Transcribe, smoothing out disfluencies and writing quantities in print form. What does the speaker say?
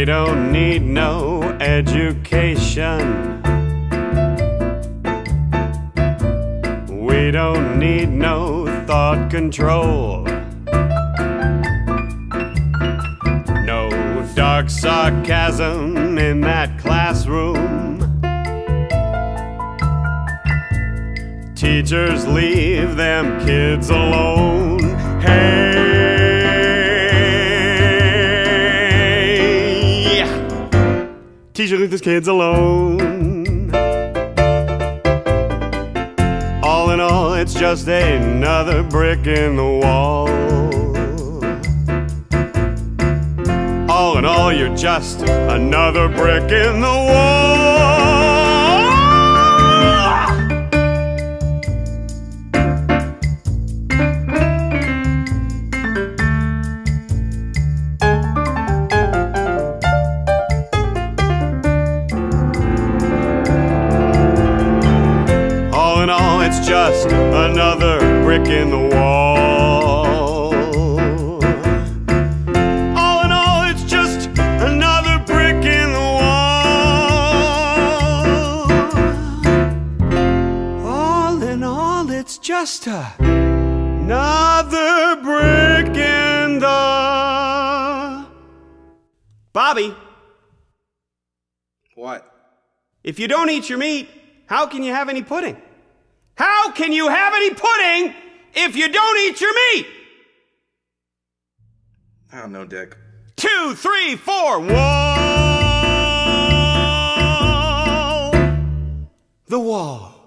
They don't need no education. We don't need no thought control, no dark sarcasm in that classroom. Teachers, leave them kids alone. Hey, teacher, leave these kids alone. All in all, it's just another brick in the wall. All in all, you're just another brick in the wall. It's just another brick in the wall. All in all, it's just another brick in the wall. All in all, it's just another brick in the... Bobby! What? If you don't eat your meat, how can you have any pudding? How can you have any pudding if you don't eat your meat? I don't know, Dick. 2, 3, 4, wall. The wall.